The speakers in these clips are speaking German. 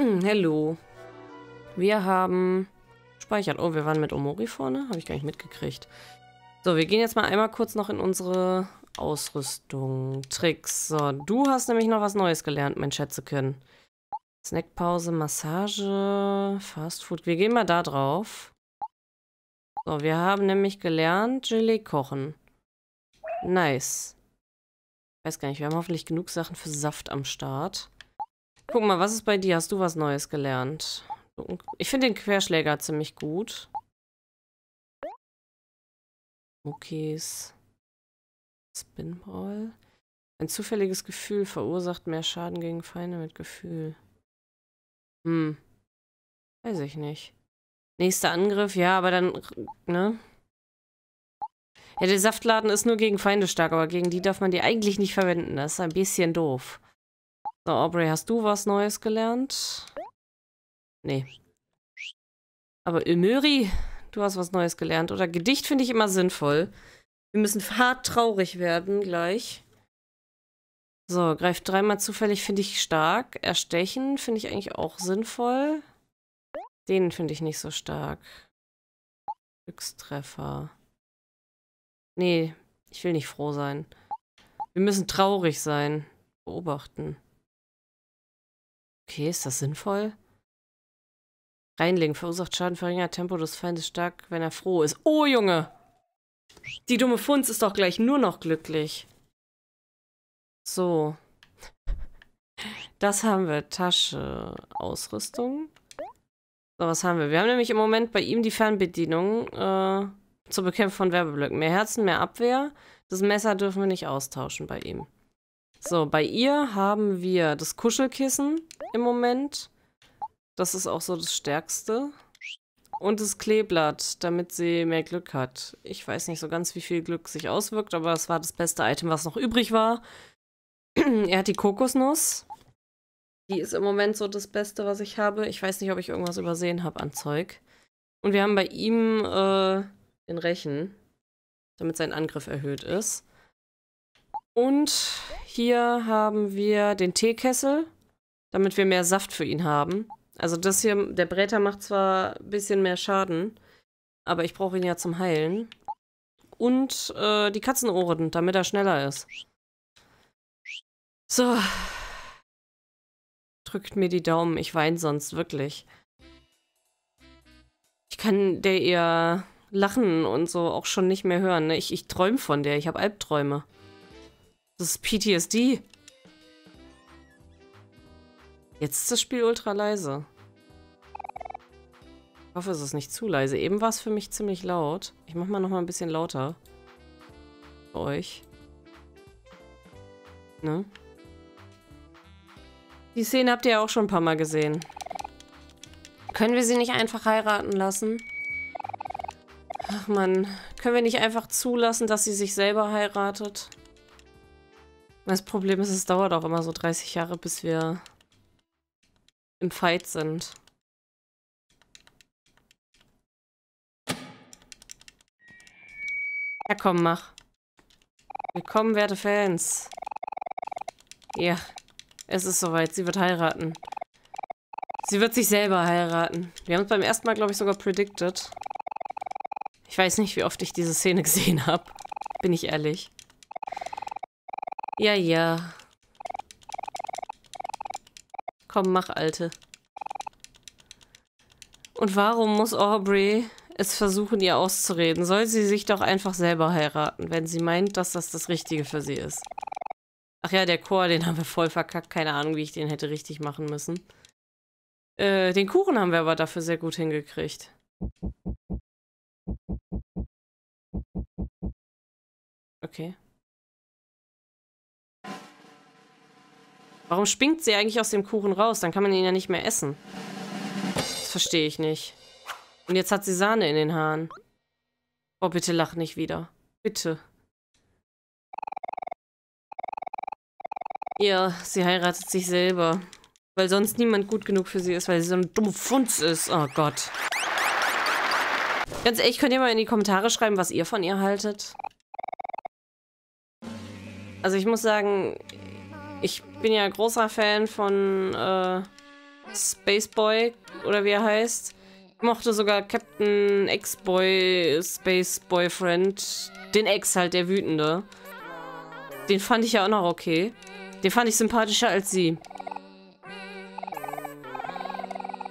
Hello. Wir haben speichert. Oh, wir waren mit Omori vorne. Habe ich gar nicht mitgekriegt. So, wir gehen jetzt mal einmal kurz noch in unsere Ausrüstung. Tricks. So, du hast nämlich noch was Neues gelernt, mein Schätzeken. Snackpause, Massage, Fastfood. Wir gehen mal da drauf. So, wir haben nämlich gelernt, Gelee kochen. Nice. Weiß gar nicht, wir haben hoffentlich genug Sachen für Saft am Start. Guck mal, was ist bei dir? Hast du was Neues gelernt? Ich finde den Querschläger ziemlich gut. Muckis. Spinball. Ein zufälliges Gefühl verursacht mehr Schaden gegen Feinde mit Gefühl. Weiß ich nicht. Nächster Angriff, ja, aber dann, ne? Ja, der Saftladen ist nur gegen Feinde stark, aber gegen die darf man die eigentlich nicht verwenden. Das ist ein bisschen doof. So, Aubrey, hast du was Neues gelernt? Nee. Aber Omori, du hast was Neues gelernt. Oder Gedicht finde ich immer sinnvoll. Wir müssen hart traurig werden gleich. So, greift dreimal zufällig, finde ich stark. Erstechen finde ich eigentlich auch sinnvoll. Den finde ich nicht so stark. Glückstreffer. Nee, ich will nicht froh sein. Wir müssen traurig sein. Beobachten. Okay, ist das sinnvoll? Reinlegen. Verursacht Schaden, verringert Tempo des Feindes stark, wenn er froh ist. Oh, Junge! Die dumme Funz ist doch gleich nur noch glücklich. So. Das haben wir. Tasche. Ausrüstung. So, was haben wir? Wir haben nämlich im Moment bei ihm die Fernbedienung zur Bekämpfung von Werbeblöcken. Mehr Herzen, mehr Abwehr. Das Messer dürfen wir nicht austauschen bei ihm. So, bei ihr haben wir das Kuschelkissen im Moment. Das ist auch so das Stärkste. Und das Kleeblatt, damit sie mehr Glück hat. Ich weiß nicht so ganz, wie viel Glück sich auswirkt, aber das war das beste Item, was noch übrig war. Er hat die Kokosnuss. Die ist im Moment so das Beste, was ich habe. Ich weiß nicht, ob ich irgendwas übersehen habe an Zeug. Und wir haben bei ihm den Rechen, damit sein Angriff erhöht ist. Und hier haben wir den Teekessel, damit wir mehr Saft für ihn haben. Also das hier, der Bräter macht zwar ein bisschen mehr Schaden, aber ich brauche ihn ja zum Heilen. Und die Katzenohren, damit er schneller ist. So. Drückt mir die Daumen, ich weine sonst wirklich. Ich kann der ihr Lachen und so auch schon nicht mehr hören. Ne? Ich träume von der, ich habe Albträume. Das ist PTSD. Jetzt ist das Spiel ultra leise. Ich hoffe, es ist nicht zu leise. Eben war es für mich ziemlich laut. Ich mache mal noch mal ein bisschen lauter. Für euch. Ne? Die Szene habt ihr ja auch schon ein paar Mal gesehen. Können wir sie nicht einfach heiraten lassen? Ach Mann, können wir nicht einfach zulassen, dass sie sich selber heiratet? Das Problem ist, es dauert auch immer so 30 Jahre, bis wir im Fight sind. Ja komm, mach. Willkommen, werte Fans. Ja. Es ist soweit, sie wird heiraten. Sie wird sich selber heiraten. Wir haben es beim ersten Mal, glaube ich, sogar predicted. Ich weiß nicht, wie oft ich diese Szene gesehen habe. Bin ich ehrlich. Ja, ja. Komm, mach, Alte. Und warum muss Aubrey es versuchen, ihr auszureden? Soll sie sich doch einfach selber heiraten, wenn sie meint, dass das das Richtige für sie ist? Ach ja, der Chor, den haben wir voll verkackt. Keine Ahnung, wie ich den hätte richtig machen müssen. Den Kuchen haben wir aber dafür sehr gut hingekriegt. Okay. Warum springt sie eigentlich aus dem Kuchen raus? Dann kann man ihn ja nicht mehr essen. Das verstehe ich nicht. Und jetzt hat sie Sahne in den Haaren. Oh, bitte lach nicht wieder. Bitte. Ja, sie heiratet sich selber. Weil sonst niemand gut genug für sie ist, weil sie so ein dummer Funz ist. Oh Gott. Ganz ehrlich, könnt ihr mal in die Kommentare schreiben, was ihr von ihr haltet? Also ich muss sagen, ich bin ja großer Fan von Spaceboy oder wie er heißt. Ich mochte sogar Captain Ex-Boy, Space-Boyfriend. Den Ex halt, der Wütende. Den fand ich ja auch noch okay. Den fand ich sympathischer als sie.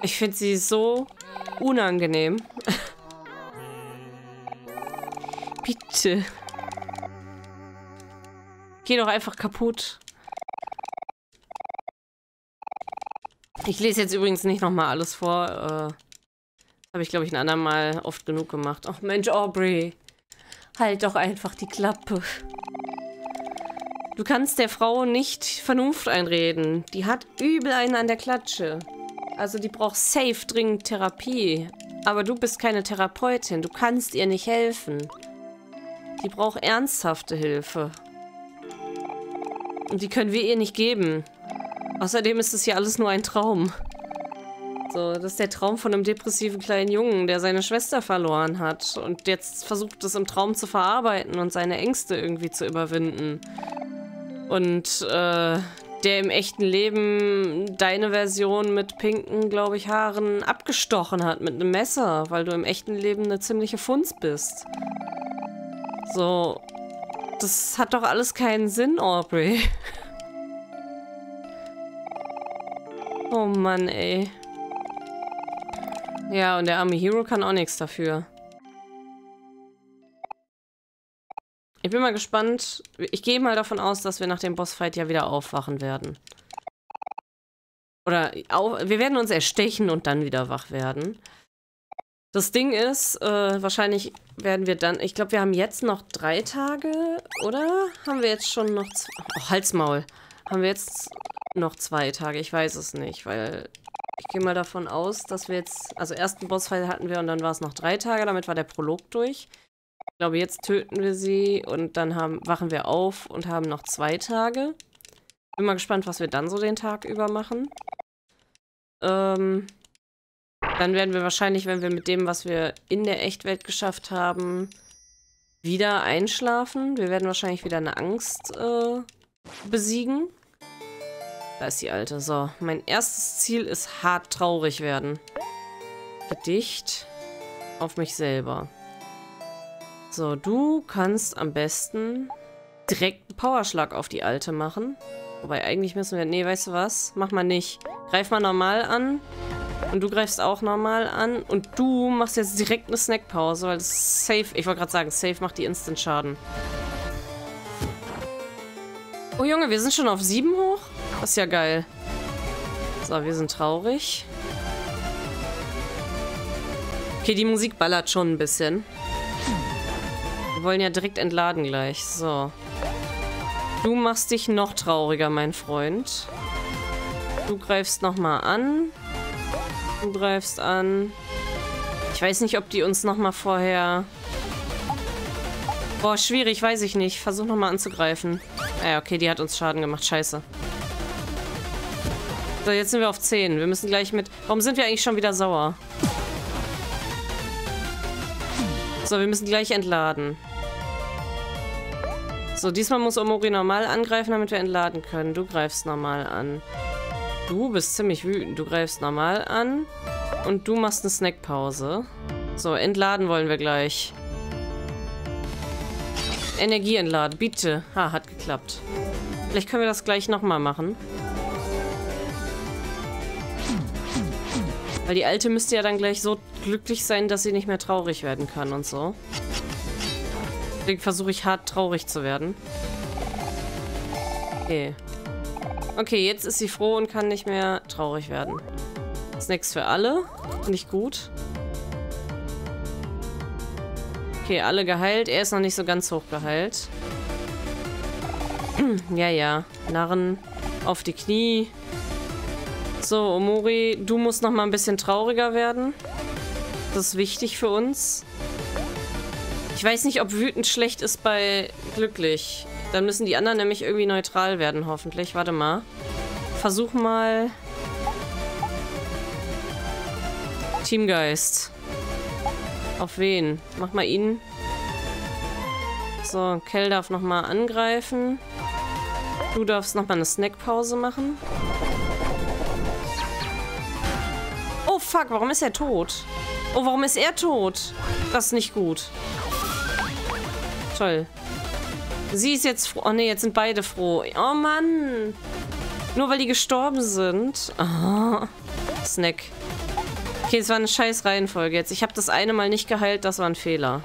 Ich finde sie so unangenehm. Bitte. Geh doch einfach kaputt. Ich lese jetzt übrigens nicht nochmal alles vor. Habe ich, glaube ich, ein andermal oft genug gemacht. Ach Mensch, Aubrey. Halt doch einfach die Klappe. Du kannst der Frau nicht Vernunft einreden. Die hat übel einen an der Klatsche. Also die braucht safe dringend Therapie. Aber du bist keine Therapeutin. Du kannst ihr nicht helfen. Die braucht ernsthafte Hilfe. Und die können wir ihr nicht geben. Außerdem ist es hier alles nur ein Traum. So, das ist der Traum von einem depressiven kleinen Jungen, der seine Schwester verloren hat. Und jetzt versucht es im Traum zu verarbeiten und seine Ängste irgendwie zu überwinden. Und der im echten Leben deine Version mit pinken, glaube ich, Haaren abgestochen hat mit einem Messer, weil du im echten Leben eine ziemliche Funz bist. So, das hat doch alles keinen Sinn, Aubrey. Oh Mann, ey. Ja, und der arme Hero kann auch nichts dafür. Ich bin mal gespannt. Ich gehe mal davon aus, dass wir nach dem Bossfight ja wieder aufwachen werden. Oder wir werden uns erstechen und dann wieder wach werden. Das Ding ist, wahrscheinlich werden wir dann... Ich glaube, wir haben jetzt noch 3 Tage, oder? Haben wir jetzt schon noch... Oh, Halsmaul. Haben wir jetzt noch 2 Tage? Ich weiß es nicht, weil... Ich gehe mal davon aus, dass wir jetzt... Also ersten Bossfight hatten wir und dann war es noch 3 Tage. Damit war der Prolog durch. Ich glaube, jetzt töten wir sie und dann wachen wir auf und haben noch 2 Tage. Bin mal gespannt, was wir dann so den Tag über machen. Dann werden wir wahrscheinlich, wenn wir mit dem, was wir in der Echtwelt geschafft haben, wieder einschlafen. Wir werden wahrscheinlich wieder eine Angst besiegen. Da ist die Alte. So, mein erstes Ziel ist hart traurig werden. Gedicht auf mich selber. So, du kannst am besten direkt einen Powerschlag auf die Alte machen. Wobei, eigentlich müssen wir... Nee, weißt du was? Mach mal nicht. Greif mal normal an. Und du greifst auch normal an. Und du machst jetzt direkt eine Snackpause, weil das ist safe... Ich wollte gerade sagen, safe macht die Instant-Schaden. Oh Junge, wir sind schon auf 7 hoch? Das ist ja geil. So, wir sind traurig. Okay, die Musik ballert schon ein bisschen. Wir wollen ja direkt entladen gleich. So. Du machst dich noch trauriger, mein Freund. Du greifst nochmal an. Du greifst an. Ich weiß nicht, ob die uns nochmal vorher... Boah, schwierig, weiß ich nicht. Versuch nochmal anzugreifen. Ja, okay, die hat uns Schaden gemacht. Scheiße. So, jetzt sind wir auf 10. Wir müssen gleich mit... Warum sind wir eigentlich schon wieder sauer? So, wir müssen gleich entladen. So, diesmal muss Omori normal angreifen, damit wir entladen können. Du greifst normal an. Du bist ziemlich wütend. Du greifst normal an. Und du machst eine Snackpause. So, entladen wollen wir gleich. Energie entladen, bitte. Ha, hat geklappt. Vielleicht können wir das gleich nochmal machen. Weil die Alte müsste ja dann gleich so glücklich sein, dass sie nicht mehr traurig werden kann und so. Deswegen versuche ich hart traurig zu werden. Okay. Okay, jetzt ist sie froh und kann nicht mehr traurig werden. Snacks für alle. Finde ich gut. Okay, alle geheilt. Er ist noch nicht so ganz hoch geheilt. Ja, ja. Narren auf die Knie. So, Omori, du musst noch mal ein bisschen trauriger werden. Das ist wichtig für uns. Ich weiß nicht, ob wütend schlecht ist bei glücklich. Dann müssen die anderen nämlich irgendwie neutral werden, hoffentlich. Warte mal. Versuch mal... Teamgeist. Auf wen? Mach mal ihn. So, Kel darf noch mal angreifen. Du darfst noch mal eine Snackpause machen. fuck, warum ist er tot? Oh, warum ist er tot? Das ist nicht gut. Toll. Sie ist jetzt froh. Oh ne, jetzt sind beide froh. Oh Mann. Nur weil die gestorben sind. Oh. Snack. Okay, es war eine scheiß Reihenfolge jetzt. Ich habe das eine Mal nicht geheilt, das war ein Fehler.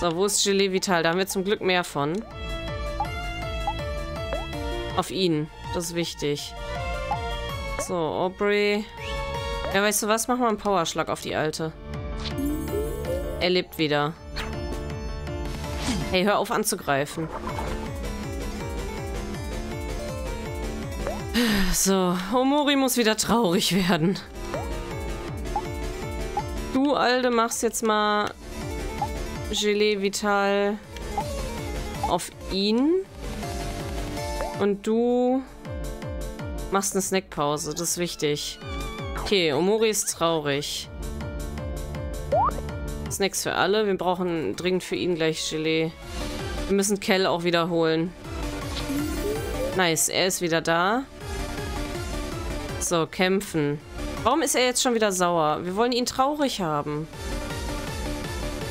So, wo ist Gelee Vital? Da haben wir zum Glück mehr von. Auf ihn. Das ist wichtig. So, Aubrey. Ja, weißt du was? Mach mal einen Powerschlag auf die Alte. Er lebt wieder. Hey, hör auf anzugreifen. So, Omori muss wieder traurig werden. Du, Alde, machst jetzt mal Gelee Vital auf ihn. Und du machst eine Snackpause, das ist wichtig. Okay, Omori ist traurig. Snacks für alle. Wir brauchen dringend für ihn gleich Gelee. Wir müssen Kel auch wiederholen. Nice, er ist wieder da. So, kämpfen. Warum ist er jetzt schon wieder sauer? Wir wollen ihn traurig haben.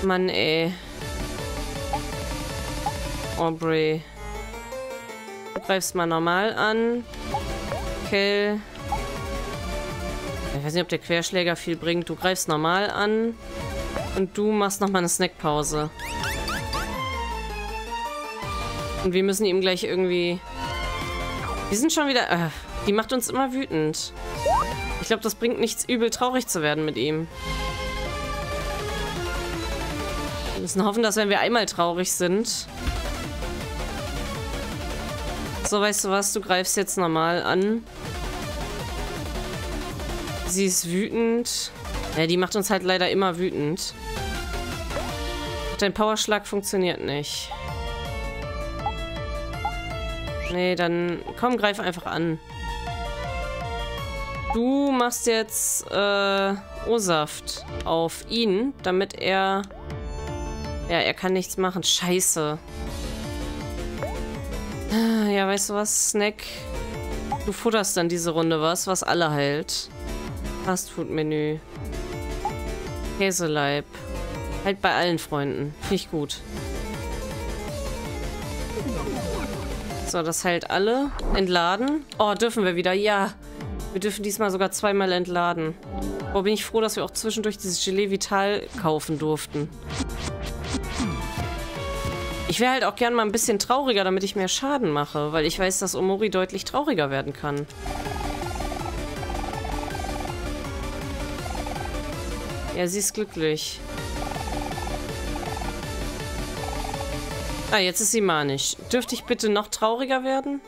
Mann, ey. Aubrey. Du greifst mal normal an. Kel. Ich weiß nicht, ob der Querschläger viel bringt. Du greifst normal an. Und du machst nochmal eine Snackpause. Und wir müssen ihm gleich irgendwie... Wir sind schon wieder... die macht uns immer wütend. Ich glaube, das bringt nichts, übel traurig zu werden mit ihm. Wir müssen hoffen, dass wenn wir einmal traurig sind... So, weißt du was? Du greifst jetzt normal an. Sie ist wütend. Ja, die macht uns halt leider immer wütend. Dein Powerschlag funktioniert nicht. Nee, dann... Komm, greif einfach an. Du machst jetzt O-Saft auf ihn, damit er... Ja, er kann nichts machen. Scheiße. Ja, weißt du was, Snack? Du futterst dann diese Runde was alle heilt. Fastfood-Menü. Käseleib. Halt bei allen Freunden. Finde ich gut. So, das heilt alle. Entladen. Oh, dürfen wir wieder. Ja. Wir dürfen diesmal sogar zweimal entladen. Boah, bin ich froh, dass wir auch zwischendurch dieses Gelee Vital kaufen durften. Ich wäre halt auch gern mal ein bisschen trauriger, damit ich mehr Schaden mache, weil ich weiß, dass Omori deutlich trauriger werden kann. Ja, sie ist glücklich. Ah, jetzt ist sie manisch. Dürfte ich bitte noch trauriger werden?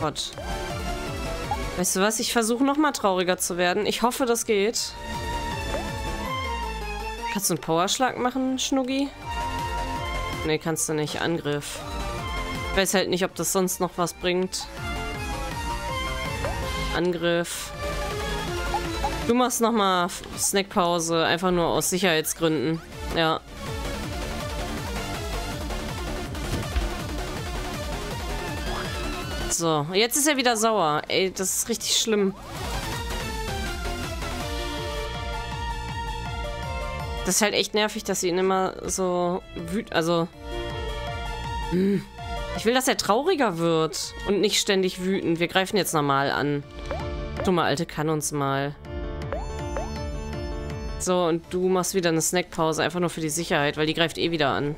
Gott. Weißt du was? Ich versuche nochmal trauriger zu werden. Ich hoffe, das geht. Kannst du einen Powerschlag machen, Schnuggi? Nee, kannst du nicht. Angriff. Ich weiß halt nicht, ob das sonst noch was bringt. Angriff. Du machst nochmal Snackpause, einfach nur aus Sicherheitsgründen. Ja. So, jetzt ist er wieder sauer. Ey, das ist richtig schlimm. Das ist halt echt nervig, dass sie ihn immer so wütend... Also... Ich will, dass er trauriger wird und nicht ständig wütend. Wir greifen jetzt normal an. Dumme Alte kann uns mal. So, und du machst wieder eine Snackpause, einfach nur für die Sicherheit, weil die greift eh wieder an.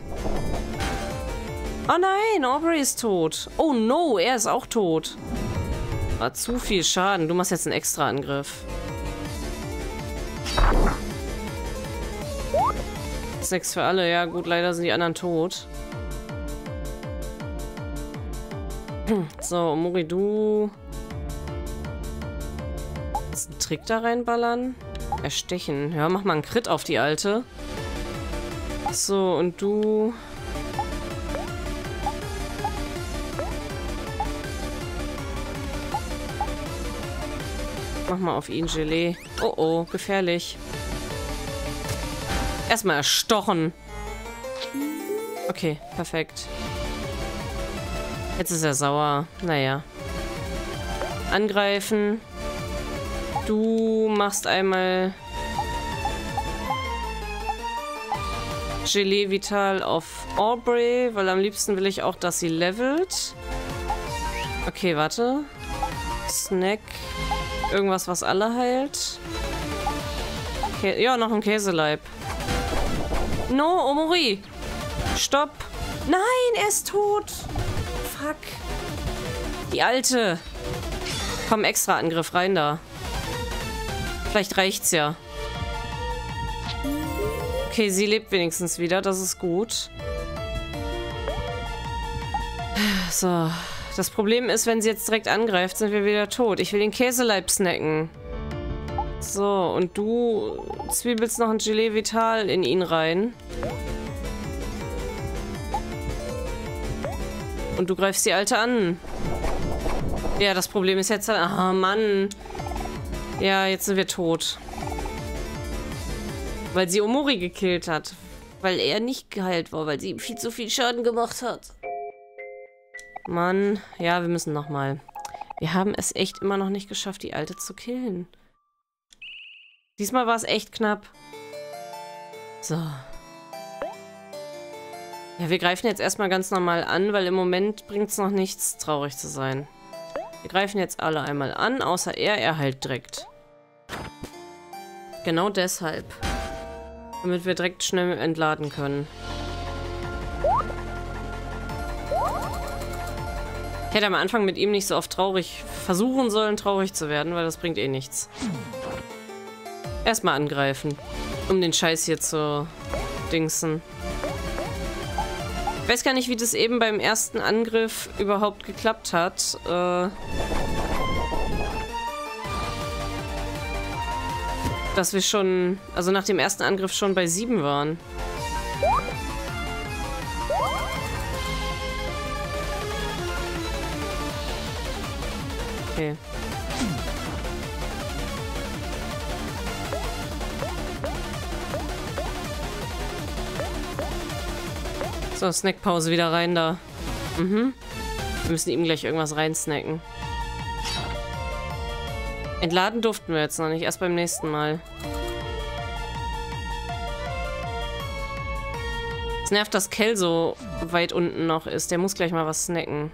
Oh nein, Aubrey ist tot. Oh no, er ist auch tot. War zu viel Schaden. Du machst jetzt einen Extra-Angriff. Snacks für alle. Ja gut, leider sind die anderen tot. So, Mori, du... Ist ein Trick da reinballern? Erstechen. Ja, mach mal einen Crit auf die Alte. So, und du... Mach mal auf ihn Gelee. Oh oh, gefährlich. Erstmal erstochen. Okay, perfekt. Jetzt ist er sauer. Naja. angreifen. Du machst einmal Gelee Vital auf Aubrey, weil am liebsten will ich auch, dass sie levelt. Okay, warte. Snack. Irgendwas, was alle heilt. Okay, ja, noch ein Käseleib. No, Omori! Stopp! Nein, er ist tot! Fuck. Die Alte! Komm, extra Angriff rein da. Vielleicht reicht's ja. Okay, sie lebt wenigstens wieder. Das ist gut. So. Das Problem ist, wenn sie jetzt direkt angreift, sind wir wieder tot. Ich will den Käseleib snacken. So, und du zwiebelst noch ein Gelee Vital in ihn rein. Und du greifst die Alte an. Ja, das Problem ist jetzt... Ah, Mann. Ja, jetzt sind wir tot. Weil sie Omori gekillt hat. Weil er nicht geheilt war, weil sie ihm viel zu viel Schaden gemacht hat. Mann. Ja, wir müssen nochmal. Wir haben es echt immer noch nicht geschafft, die Alte zu killen. Diesmal war es echt knapp. So. Ja, wir greifen jetzt erstmal ganz normal an, weil im Moment bringt es noch nichts, traurig zu sein. Wir greifen jetzt alle einmal an, außer er heilt direkt. Genau deshalb. Damit wir direkt schnell entladen können. Ich hätte am Anfang mit ihm nicht so oft versuchen sollen, traurig zu werden, weil das bringt eh nichts. Erstmal angreifen, um den Scheiß hier zu dingsen. Ich weiß gar nicht, wie das eben beim ersten Angriff überhaupt geklappt hat. Dass wir schon, also nach dem ersten Angriff schon bei 7 waren. Okay. So, Snackpause wieder rein da. Mhm. Wir müssen ihm gleich irgendwas reinsnacken. Entladen durften wir jetzt noch nicht, erst beim nächsten Mal. Es nervt, dass Kel so weit unten noch ist. Der muss gleich mal was snacken.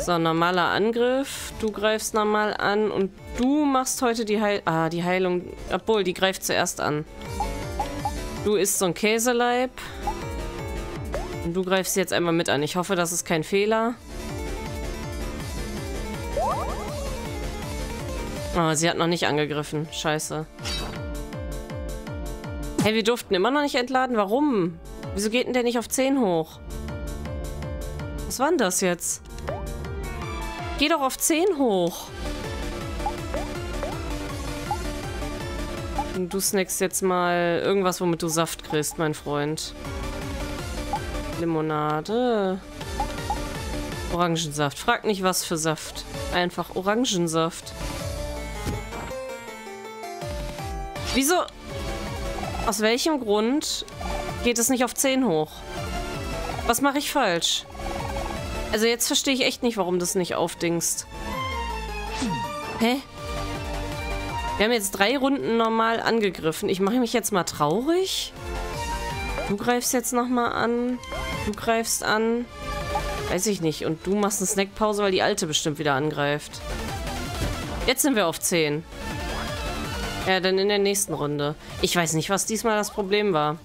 So, normaler Angriff. Du greifst normal an und du machst heute die Heilung. Ah, die Heilung. Obwohl, die greift zuerst an. Du isst so ein Käseleib. Und du greifst jetzt einmal mit an. Ich hoffe, das ist kein Fehler. Oh, sie hat noch nicht angegriffen. Scheiße. Hey, wir durften immer noch nicht entladen. Warum? Wieso geht denn der nicht auf 10 hoch? Was war denn das jetzt? Geh doch auf 10 hoch. Und du snackst jetzt mal irgendwas, womit du Saft kriegst, mein Freund. Limonade. Orangensaft. Frag nicht, was für Saft. Einfach Orangensaft. Wieso? Aus welchem Grund geht es nicht auf 10 hoch? Was mache ich falsch? Also jetzt verstehe ich echt nicht, warum das nicht aufdingst. Hä? Wir haben jetzt 3 Runden normal angegriffen. Ich mache mich jetzt mal traurig. Du greifst jetzt nochmal an. Du greifst an. Weiß ich nicht. Und du machst eine Snackpause, weil die Alte bestimmt wieder angreift. Jetzt sind wir auf 10. Ja, dann in der nächsten Runde. Ich weiß nicht, was diesmal das Problem war.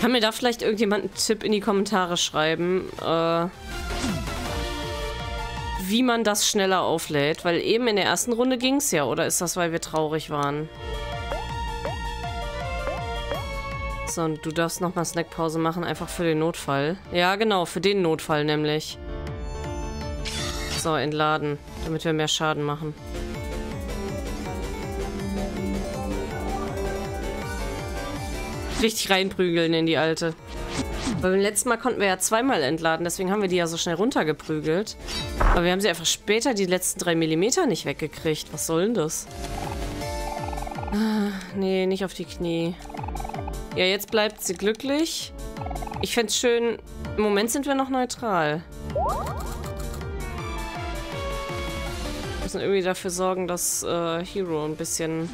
Kann mir da vielleicht irgendjemand einen Tipp in die Kommentare schreiben, wie man das schneller auflädt? Weil eben in der ersten Runde ging es ja, oder ist das, weil wir traurig waren? So, und du darfst nochmal Snackpause machen, einfach für den Notfall. Ja, genau, für den Notfall nämlich. So, entladen, damit wir mehr Schaden machen. Richtig reinprügeln in die Alte. Weil beim letzten Mal konnten wir ja 2-mal entladen, deswegen haben wir die ja so schnell runtergeprügelt. Aber wir haben sie einfach später die letzten 3 mm nicht weggekriegt. Was soll denn das? Nee, nicht auf die Knie. Ja, jetzt bleibt sie glücklich. Ich fänd's schön, im Moment sind wir noch neutral. müssen irgendwie dafür sorgen, dass Hero ein bisschen...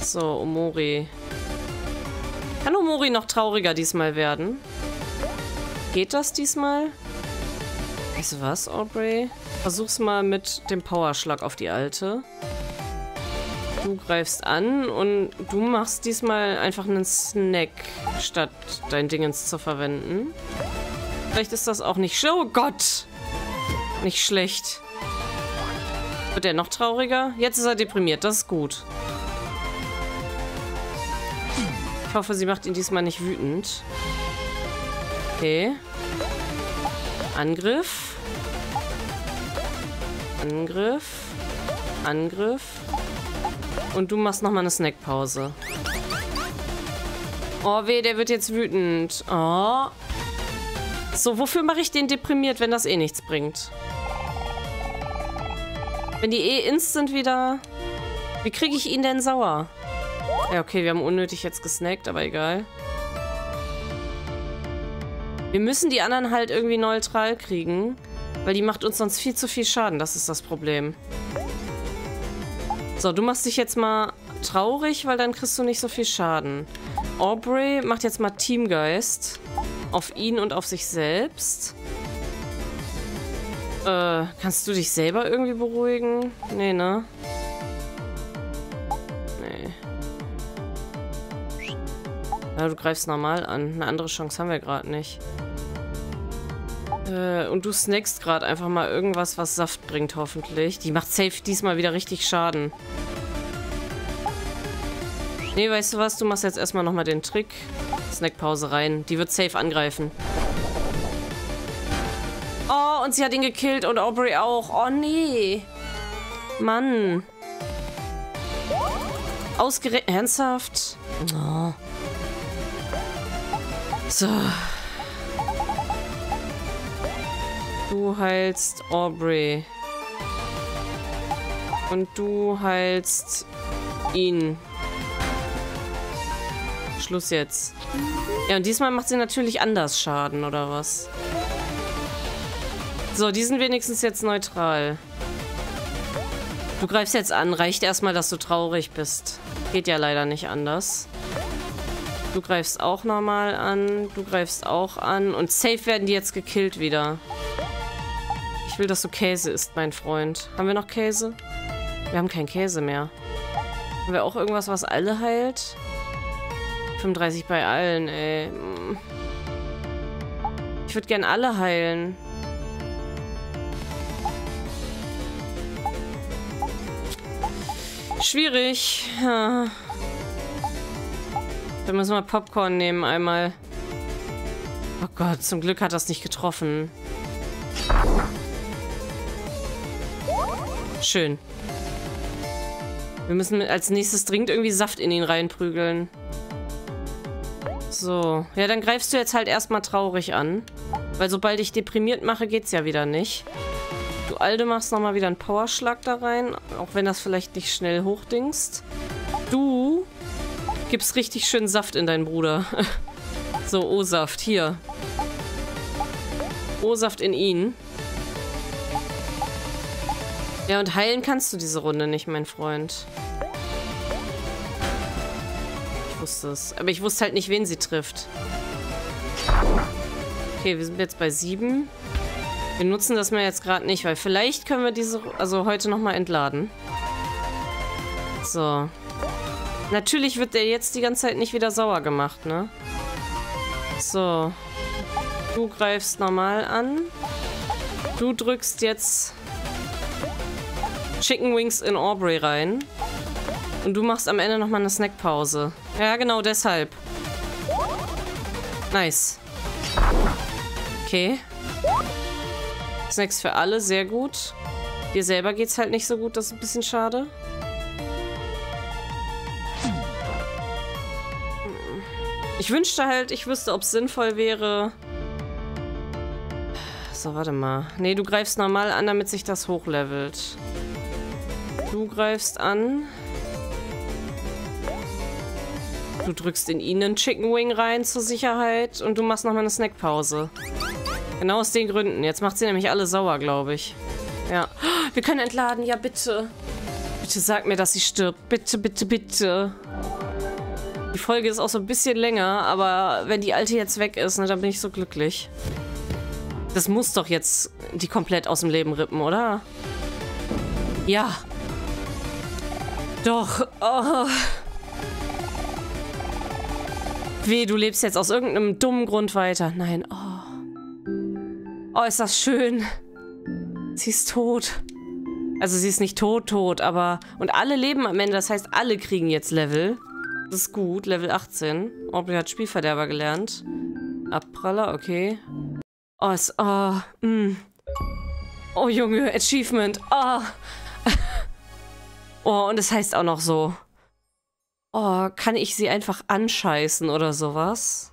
So, Omori. Kann Omori noch trauriger diesmal werden? Geht das diesmal? Weißt du was, Aubrey? Versuch's mal mit dem Powerschlag auf die Alte. Du greifst an und du machst diesmal einfach einen Snack, statt dein Dingens zu verwenden. Vielleicht ist das auch nicht schlecht. Oh Gott! Nicht schlecht. Wird er noch trauriger? Jetzt ist er deprimiert, das ist gut. Ich hoffe, sie macht ihn diesmal nicht wütend. Okay. Angriff. Angriff. Angriff. Und du machst nochmal eine Snackpause. Oh weh, der wird jetzt wütend. Oh. So, wofür mache ich den deprimiert, wenn das eh nichts bringt? Wenn die eh instant wieder... Wie kriege ich ihn denn sauer? Ja, okay, wir haben unnötig jetzt gesnackt, aber egal. Wir müssen die anderen halt irgendwie neutral kriegen, weil die macht uns sonst viel zu viel Schaden. Das ist das Problem. So, du machst dich jetzt mal traurig, weil dann kriegst du nicht so viel Schaden. Aubrey macht jetzt mal Teamgeist auf ihn und auf sich selbst. Kannst du dich selber irgendwie beruhigen? Nee, ne? Nee. Ja, du greifst normal an. Eine andere Chance haben wir gerade nicht. Und du snackst gerade einfach mal irgendwas, was Saft bringt, hoffentlich. Die macht safe diesmal wieder richtig Schaden. Nee, weißt du was? Du machst jetzt erstmal nochmal den Trick. Snackpause rein. Die wird safe angreifen. Oh, und sie hat ihn gekillt und Aubrey auch. Oh, nee. Mann. Ausgerechnet. Ernsthaft? Oh. So. Du heilst Aubrey. Und du heilst ihn. Schluss jetzt. Ja, und diesmal macht sie natürlich anders Schaden, oder was? So, die sind wenigstens jetzt neutral. Du greifst jetzt an. Reicht erstmal, dass du traurig bist. Geht ja leider nicht anders. Du greifst auch nochmal an. Du greifst auch an. Und safe werden die jetzt gekillt wieder. Ich will, dass du Käse isst, mein Freund. Haben wir noch Käse? Wir haben keinen Käse mehr. Haben wir auch irgendwas, was alle heilt? 35 bei allen, ey. Ich würde gern alle heilen. Schwierig. Ja. Dann müssen wir Popcorn nehmen einmal. Oh Gott, zum Glück hat das nicht getroffen. Schön. Wir müssen als nächstes dringend irgendwie Saft in ihn reinprügeln. So. Ja, dann greifst du jetzt halt erstmal traurig an. Weil sobald ich deprimiert mache, geht's ja wieder nicht. Du Alde machst nochmal wieder einen Powerschlag da rein. Auch wenn das vielleicht nicht schnell hochdingst. Du gibst richtig schön Saft in deinen Bruder. So, O-Saft. Hier. O-Saft in ihn. Ja, und heilen kannst du diese Runde nicht, mein Freund. Ich wusste es. Aber ich wusste halt nicht, wen sie trifft. Okay, wir sind jetzt bei 7. Wir nutzen das mal jetzt gerade nicht, weil vielleicht können wir diese... Also heute nochmal entladen. So. Natürlich wird der jetzt die ganze Zeit nicht wieder sauer gemacht, ne? So. Du greifst normal an. Du drückst jetzt... Chicken Wings in Aubrey rein. Und du machst am Ende nochmal eine Snackpause. Ja, genau deshalb. Nice. Okay. Snacks für alle, sehr gut. Dir selber geht's halt nicht so gut, das ist ein bisschen schade. Ich wünschte halt, ich wüsste, ob es sinnvoll wäre. So, warte mal. Nee, du greifst normal an, damit sich das hochlevelt. Du greifst an. Du drückst in ihn einen Chicken Wing rein zur Sicherheit. Und du machst nochmal eine Snackpause. Genau aus den Gründen. Jetzt macht sie nämlich alle sauer, glaube ich. Wir können entladen. Ja, bitte. Bitte sag mir, dass sie stirbt. Bitte, bitte, bitte. Die Folge ist auch so ein bisschen länger, aber wenn die Alte jetzt weg ist, ne, dann bin ich so glücklich. Das muss doch jetzt die komplett aus dem Leben rippen, oder? Ja. Doch. Oh. Weh, du lebst jetzt aus irgendeinem dummen Grund weiter. Nein. Oh. Oh, ist das schön. Sie ist tot. Also sie ist nicht tot, tot, aber... Und alle leben am Ende, das heißt, alle kriegen jetzt Level. Das ist gut, Level 18. Aubrey hat Spielverderber gelernt. Abpraller, okay. Oh, ist... Oh, oh Junge, Achievement. Oh. Oh, und es heißt auch noch so... Oh, kann ich sie einfach anscheißen oder sowas?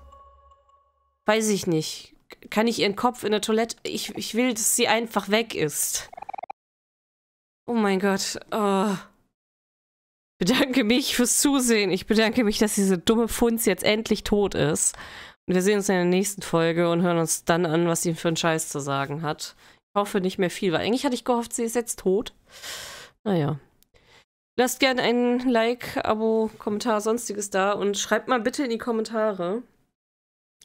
Weiß ich nicht. Kann ich ihren Kopf in der Toilette... Ich will, dass sie einfach weg ist. Oh mein Gott. Oh. Bedanke mich fürs Zusehen. Ich bedanke mich, dass diese dumme Funz jetzt endlich tot ist. Und wir sehen uns in der nächsten Folge und hören uns dann an, was sie für einen Scheiß zu sagen hat. Ich hoffe nicht mehr viel, weil eigentlich hatte ich gehofft, sie ist jetzt tot. Naja. Lasst gerne ein Like, Abo, Kommentar, sonstiges da und schreibt mal bitte in die Kommentare,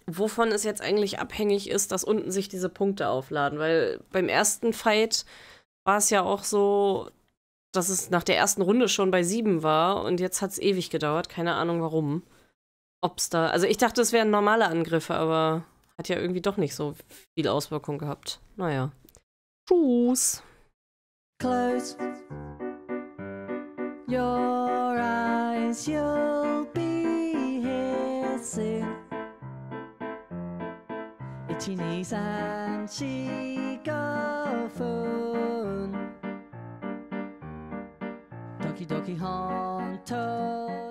wovon es jetzt eigentlich abhängig ist, dass unten sich diese Punkte aufladen. Weil beim ersten Fight war es ja auch so... dass es nach der ersten Runde schon bei 7 war und jetzt hat es ewig gedauert. Keine Ahnung warum. Ob's da... Also ich dachte, es wären normale Angriffe, aber hat ja irgendwie doch nicht so viel Auswirkung gehabt. Naja. Tschüss. Close your eyes, you'll be here soon. Itchy knees and cheek of phone. Doki Doki Honto.